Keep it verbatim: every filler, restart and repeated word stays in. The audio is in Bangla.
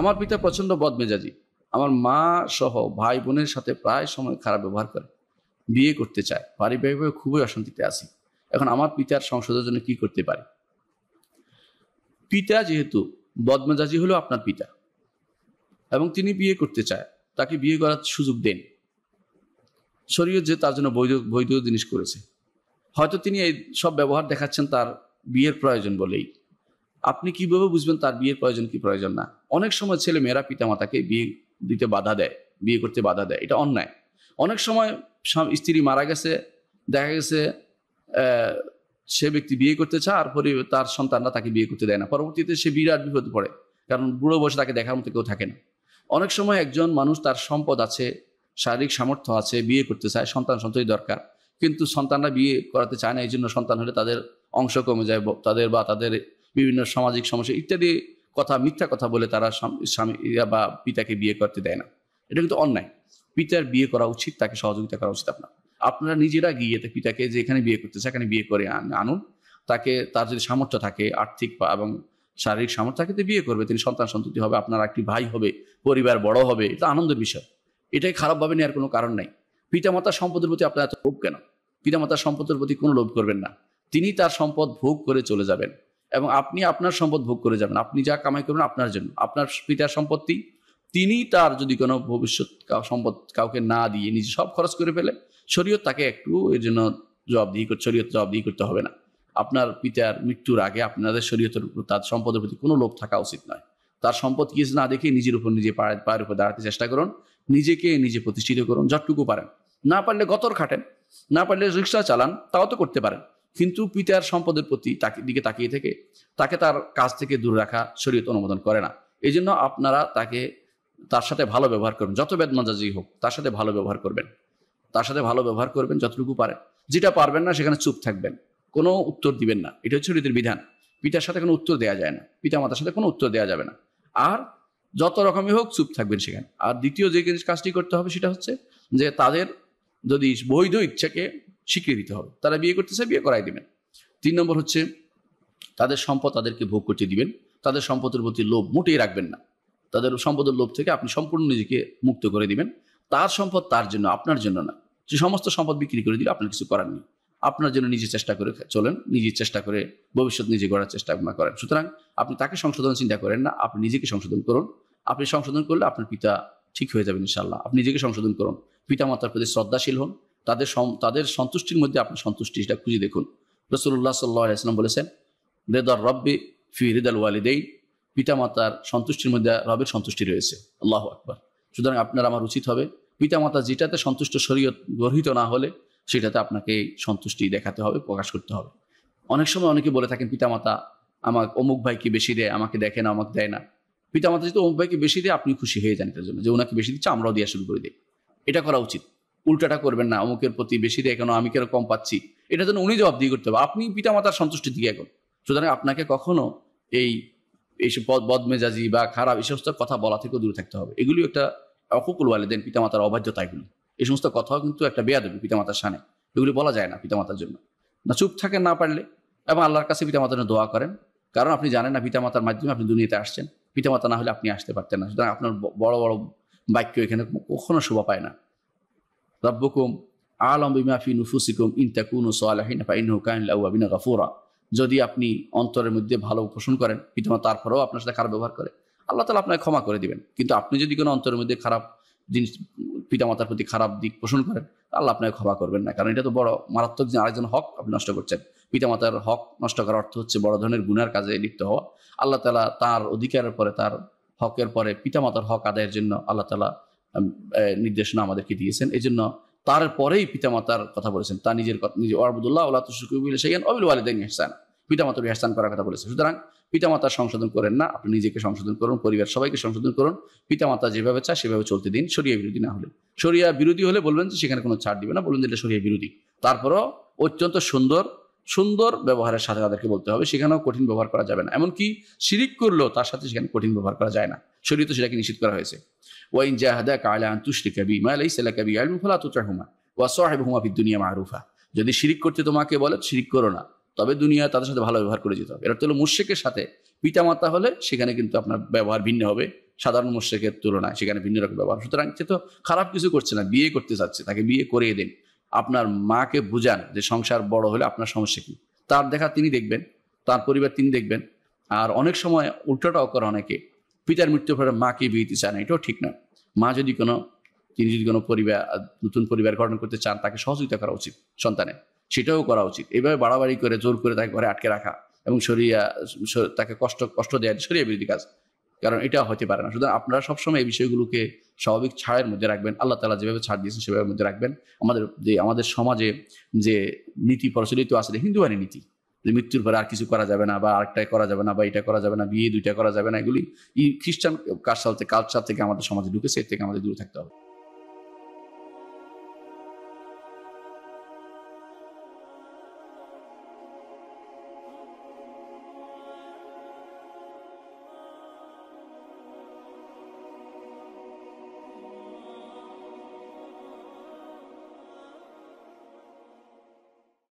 আমার পিতা প্রচণ্ড বদমেজাজি, আমার মা সহ ভাই বোনের সাথে প্রায় সময় খারাপ ব্যবহার করে, বিয়ে করতে চায়, পারিবারিকভাবে খুবই অশান্তিতে আছি। এখন আমার পিতার সংশোধনের জন্য কি করতে পারি? পিতা যেহেতু বদমেজাজি হলো আপনার পিতা এবং তিনি বিয়ে করতে চায়, তাকে বিয়ে করার সুযোগ দেন। শরীয়ত যে তার জন্য বৈধ বৈধ জিনিস করেছে, হয়তো তিনি এই সব ব্যবহার দেখাচ্ছেন তার বিয়ের প্রয়োজন বলেই। আপনি কিভাবে বুঝবেন তার বিয়ের প্রয়োজন কি প্রয়োজন না? অনেক সময় ছেলে মেয়েরা পিতামাতাকে বিয়ে দিতে বাধা দেয়, বিয়ে করতে বাধা দেয়, এটা অন্যায়। অনেক সময় স্ত্রী মারা গেছে, দেখা গেছে সে ব্যক্তি বিয়ে করতে চায় আর পরে তার সন্তানরা তাকে বিয়ে করতে দেয় না, পরবর্তীতে সে বিরাট বিপদে পড়ে, কারণ বুড়ো বয়সে তাকে দেখার মতো কেউ থাকে না। অনেক সময় একজন মানুষ তার সম্পদ আছে, শারীরিক সামর্থ্য আছে, বিয়ে করতে চায়, সন্তান সন্ততি দরকার, কিন্তু সন্তানরা বিয়ে করাতে চায় না। এই জন্য সন্তান হলে তাদের অংশ কমে যায়, তাদের বা তাদের বিভিন্ন সামাজিক সমস্যা ইত্যাদি কথা, মিথ্যা কথা বলে তারা স্বামী বা পিতাকে বিয়ে করতে দেয় না। এটা কিন্তু অন্যায়। পিতার বিয়ে করা উচিত, তাকে সহযোগিতা করা উচিত। আপনার আপনারা নিজেরা গিয়ে পিতাকে যেখানে বিয়ে করতে চায় সেখানে বিয়ে করে আনুন, তাকে তার যদি সামর্থ্য থাকে, আর্থিক এবং শারীরিক সামর্থ্য থাকে, তো বিয়ে করবে, তিনি সন্তান সন্ততি হবে, আপনার একটি ভাই হবে, পরিবার বড় হবে, এটা আনন্দের বিষয়। এটাই খারাপভাবে নেওয়ার কোনো কারণ নাই। পিতামাতা সম্পদের প্রতি আপনার এত লোভ কেন? পিতামাতার সম্পদের প্রতি কোনো লোভ করবেন না। তিনি তার সম্পদ ভোগ করে চলে যাবেন এবং আপনি আপনার সম্পদ ভোগ করে যাবেন। আপনি যা কামাই করবেন আপনার জন্য, আপনার পিতার সম্পত্তি। তিনি তার যদি কোনো ভবিষ্যৎ সম্পদ কাউকে না দিয়ে নিজে সব খরচ করে ফেলে, শরীয়ত তাকে একটু এর জন্য জবাবদিহি করতে শরীয়ত জবাবদিহি করতে হবে না। আপনার পিতার মৃত্যুর আগে আপনাদের শরীয়তের তার সম্পদের প্রতি কোনো লোভ থাকা উচিত নয়। তার সম্পদ কি না দেখে নিজের উপর নিজে পায়ের পায়ের উপর দাঁড়াতে চেষ্টা করুন, নিজেকে নিজে প্রতিষ্ঠিত করুন যতটুকু পারেন। না পারলে গতর খাটেন, না পারলে রিক্সা চালান, তাও তো করতে পারেন। কিন্তু পিতার সম্পদের প্রতি তাকে দিকে তাকিয়ে থেকে তাকে তার কাছ থেকে দূর রাখা শরীয়ত অনুমোদন করে না। এই জন্য আপনারা তাকে তার সাথে ভালো ব্যবহার করবেন, যত বেদমাজাজি হোক তার সাথে ভালো ব্যবহার করবেন, তার সাথে ভালো ব্যবহার করবেন যতটুকু পারেন। যেটা পারবেন না সেখানে চুপ থাকবেন, কোনো উত্তর দিবেন না। এটা হচ্ছে শরীয়তের বিধান। পিতার সাথে কোনো উত্তর দেওয়া যায় না, পিতা মাতার সাথে কোনো উত্তর দেওয়া যাবে না। আর যত রকমই হোক চুপ থাকবেন সেখানে। আর দ্বিতীয় যে কাজটি করতে হবে সেটা হচ্ছে যে তাদের যদি বৈধ ইচ্ছাকে স্বীকৃতি দিতে হবে। তারা বিয়ে করতেছে, বিয়ে করাই দেবেন। তিন নম্বর হচ্ছে তাদের সম্পদ তাদেরকে ভোগ করতে দিবেন, তাদের সম্পদের প্রতি লোভ মোটেই রাখবেন না। তাদের সম্পদের লোভ থেকে আপনি সম্পূর্ণ নিজেকে মুক্ত করে দিবেন। তার সম্পদ তার জন্য, আপনার জন্য না। যে সমস্ত সম্পদ বিক্রি করে দিলে আপনার কিছু করার নেই, আপনার জন্য নিজে চেষ্টা করে চলেন, নিজে চেষ্টা করে ভবিষ্যৎ নিজে গড়ার চেষ্টা আপনার করেন। সুতরাং আপনি তাকে সংশোধন চিন্তা করেন না, আপনি নিজেকে সংশোধন করুন। আপনি সংশোধন করলে আপনার পিতা ঠিক হয়ে যাবেন ইনশাল্লাহ। আপনি নিজেকে সংশোধন করুন, পিতামাতার প্রতি শ্রদ্ধাশীল হন, তাদের তাদের সন্তুষ্টির মধ্যে আপনি সন্তুষ্টি সেটা খুঁজে দেখুন। রাসূলুল্লাহ সাল্লাল্লাহু আলাইহি ওয়াসাল্লাম বলেছেন, রিদার রব্বি ফি রিদাল ওয়ালিদাইন, পিতামাতার সন্তুষ্টির মধ্যে রবের সন্তুষ্টি রয়েছে। আল্লাহু আকবার। সুতরাং আপনার আমার উচিত হবে পিতামাতা যেটাতে সন্তুষ্ট শরীয়ত গর্হিত না হলে সেটাতে আপনাকে সন্তুষ্টি দেখাতে হবে, প্রকাশ করতে হবে। অনেক সময় অনেকে বলে থাকেন পিতামাতা আমার অমুক ভাইকে বেশি দেয়, আমাকে দেখে না, আমাকে দেয় না। পিতামাতা যদি অমুক ভাইকে বেশি দেয় আপনি খুশি হয়ে যান এটার জন্য, যে ওনাকে বেশি দিচ্ছে আমরাও দেওয়া শুরু করে দিই। এটা করা উচিত। উল্টাটা করবেন না, অমুকের প্রতি বেশি দেয় কেন, আমি কেন কম পাচ্ছি, এটার জন্য উনি জবাবদিহি করতে হবে। আপনি পিতামাতার সন্তুষ্টির দিকে এখন। সুতরাং আপনাকে কখনো এই এইসব বদমেজাজি বা খারাপ এই সমস্ত কথা বলা থেকেও দূরে থাকতে হবে। এগুলি একটা অকুকুল ওয়ালিদাইন, পিতামাতার অবাধ্যতা। এগুলি এই সমস্ত কথাও কিন্তু একটা বেয়াদবি পিতামাতার সামনে, এগুলি বলা যায় না পিতামাতার জন্য। না চুপ থাকেন না পারলে, এবং আল্লাহর কাছে পিতামাতার জন্য দোয়া করেন, কারণ আপনি জানেন না পিতামাতার মাধ্যমে আপনি দুনিয়াতে আসছেন, পিতামাতা না হলে আপনি আসতে পারতেন না। সুতরাং আপনার বড় বড় বাক্য এখানে কখনো শোভা পায় না। রব্বুকুম আ'লাম বিমা ফি নুফুসিকুম ইন তাকুনু সালিহিনা ফাইন্নাহু কানা লাওয়াবিন গাফুরা। যদি আপনি অন্তরের মধ্যে ভালো পোষণ করেন, পিতামাতা তারপরেও আপনার সাথে খারাপ ব্যবহার করে, আল্লাহ তাআলা আপনাকে ক্ষমা করে দিবেন। কিন্তু আপনি যদি কোনো অন্তরের মধ্যে খারাপ জিনিস পিতামাতার প্রতি খারাপ দিক পোষণ করেন, আল্লাহ আপনাকে ক্ষমা করবেন না। কারণ এটা তো বড় মারাত্মক যে আরেকজন হক আপনি নষ্ট করছেন। পিতামাতার হক নষ্ট করার অর্থ হচ্ছে বড় ধরনের গুনার কাজে লিপ্ত হওয়া। আল্লাহ তাআলা তার অধিকারের পরে, তার হকের পরে পিতামাতার হক আদায়ের জন্য আল্লাহ তাআলা নির্দেশনা আমাদেরকে দিয়েছেন। এই জন্য তারপরেই পিতামাতার কথা বলেছেন। তা নিজের নিজে আবুদুল্লাহ আল্লাহ তুসুকুবিল সেখান অবিল ওয়ালিদাইন ইহসান, পিতামাতার ইহসান করার কথা বলেছেন। সুতরাং পিতামাতার সংশোধন করেন না, আপনি নিজেকে সংশোধন করুন, পরিবার সবাইকে সংশোধন করুন। পিতামাতা যেভাবে চায় সেভাবে চলতে দিন, শরিয়া বিরোধী না হলে। শরিয়া বিরোধী হলে বলবেন যে সেখানে কোনো ছাড় দিবে না, বলবেন যে এটা শরিয়া বিরোধী। তারপরও অত্যন্ত সুন্দর সুন্দর ব্যবহারের সাথে তাদেরকে বলতে হবে, সেখানেও কঠিন ব্যবহার করা যাবে না। এমনকি শিরিক করলেও তার সাথে সেখানে কঠিন ব্যবহার করা যায় না, শরীয়ত সেটাকে নিষিদ্ধ করা হয়েছে। ওয়াইন জাহাদাকা আলা আন তুশরিকা বিমা লাইসা লাকা বিহি ইলমুন ফালা তুতি'হুমা ওয়া সাহিবহুমা ফিদ দুনিয়া মা'রুফা, যদি শিরিক করতে তোমাকে বলে শিরিক করো না, তবে দুনিয়া তাদের সাথে ভালো ব্যবহার করে যেতে হবে। এটা হলো মুশরিকের সাথে। পিতামাতা হলে সেখানে কিন্তু আপনার ব্যবহার ভিন্ন হবে, সাধারণ মুশরিকের তুলনায় সেখানে ভিন্ন রকম ব্যবহার। সুতরাং সে তো খারাপ কিছু করছে না, বিয়ে করতে চাচ্ছে, তাকে বিয়ে করিয়ে দেন। আপনার মাকে বুঝান যে সংসার বড় হলে আপনার সমস্যা কি, তার দেখা তিনি দেখবেন, তার পরিবার তিনি দেখবেন। আর অনেক সময় উল্টাটাও করে অনেকে, পিতার মৃত্যুর পরে মাকে বিয়েতে চান, এটাও ঠিক না। মা যদি কোনো তিনি যদি কোনো পরিবার নতুন পরিবার গঠন করতে চান, তাকে সহযোগিতা করা উচিত সন্তানের, সেটাও করা উচিত। এভাবে বাড়াবাড়ি করে জোর করে তাকে ঘরে আটকে রাখা এবং সরিয়া তাকে কষ্ট কষ্ট দেওয়া সরিয়া বিরোধী কাজ, কারণ এটা হতে পারে না। সুতরাং আপনারা সবসময় এই বিষয়গুলোকে স্বাভাবিক ছাড়ের মধ্যে রাখবেন, আল্লাহ তাআলা যেভাবে ছাড় দিয়েছেন সেভাবে মধ্যে রাখবেন। আমাদের যে আমাদের সমাজে যে নীতি প্রচলিত আছে, হিন্দুয়ানি নীতি, যে মৃত্যুর পরে আর কিছু করা যাবে না বা আরেকটা করা যাবে না বা এটা করা যাবে না, বিয়ে দুইটা করা যাবে না, এগুলি খ্রিস্টান কালচার থেকে আমাদের সমাজে ঢুকেছে, এর থেকে আমাদের দূরে থাকতে হবে।